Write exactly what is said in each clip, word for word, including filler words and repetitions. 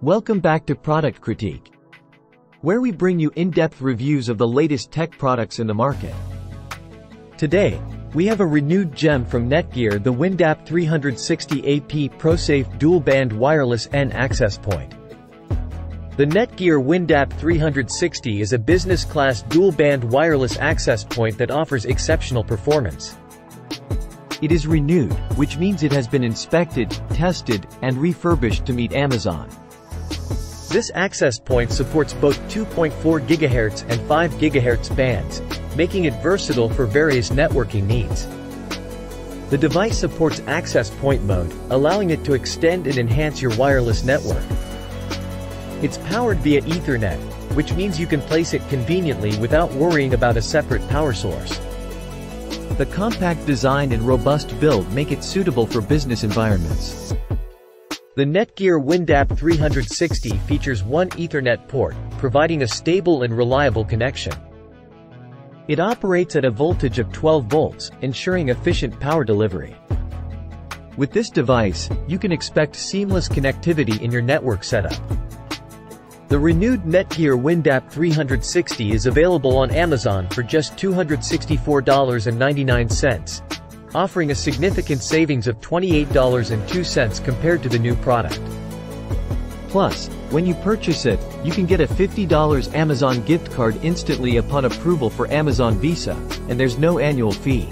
Welcome back to Product Critique, where we bring you in-depth reviews of the latest tech products in the market. Today, we have a renewed gem from Netgear, the WNDAP three sixty A P ProSafe dual-band wireless N access point. The Netgear WNDAP three sixty is a business-class dual-band wireless access point that offers exceptional performance. It is renewed, which means it has been inspected, tested, and refurbished to meet Amazon. This access point supports both two point four gigahertz and five gigahertz bands, making it versatile for various networking needs. The device supports access point mode, allowing it to extend and enhance your wireless network. It's powered via Ethernet, which means you can place it conveniently without worrying about a separate power source. The compact design and robust build make it suitable for business environments. The Netgear WNDAP three sixty features one Ethernet port, providing a stable and reliable connection. It operates at a voltage of twelve volts, ensuring efficient power delivery. With this device, you can expect seamless connectivity in your network setup. The renewed Netgear WNDAP three sixty is available on Amazon for just two hundred sixty-four dollars and ninety-nine cents. Offering a significant savings of twenty-eight dollars and two cents compared to the new product. Plus, when you purchase it, you can get a fifty dollar Amazon gift card instantly upon approval for Amazon Visa, and there's no annual fee.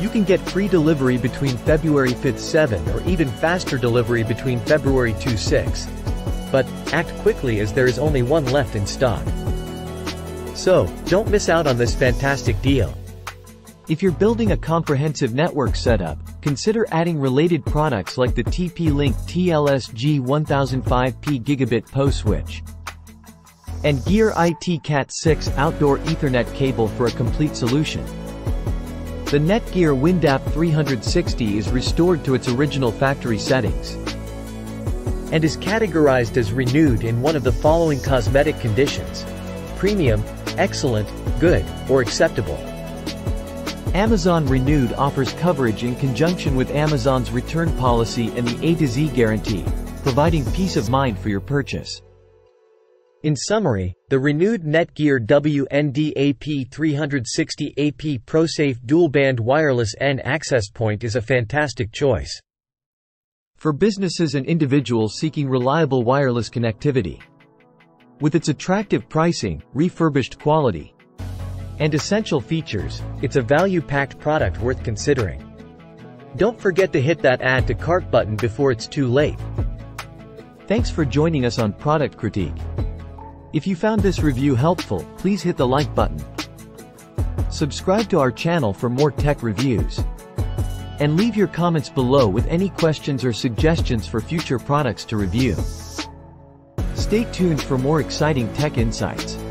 You can get free delivery between February fifth to seventh or even faster delivery between February second to sixth. But, act quickly as there is only one left in stock. So, don't miss out on this fantastic deal. If you're building a comprehensive network setup, consider adding related products like the T P-Link T L S G one thousand five P Gigabit P O switch and Gear I T Cat six outdoor Ethernet cable for a complete solution. The Netgear WNDAP three sixty is restored to its original factory settings and is categorized as renewed in one of the following cosmetic conditions: premium, excellent, good, or acceptable. Amazon Renewed offers coverage in conjunction with Amazon's return policy and the A to Z guarantee, providing peace of mind for your purchase. In summary, the renewed Netgear WNDAP three sixty A P ProSafe dual-band wireless N access point is a fantastic choice for businesses and individuals seeking reliable wireless connectivity. With its attractive pricing, refurbished quality, and essential features, it's a value-packed product worth considering. Don't forget to hit that add to cart button before it's too late. Thanks for joining us on Product Critique. If you found this review helpful, please hit the like button. Subscribe to our channel for more tech reviews. And leave your comments below with any questions or suggestions for future products to review. Stay tuned for more exciting tech insights.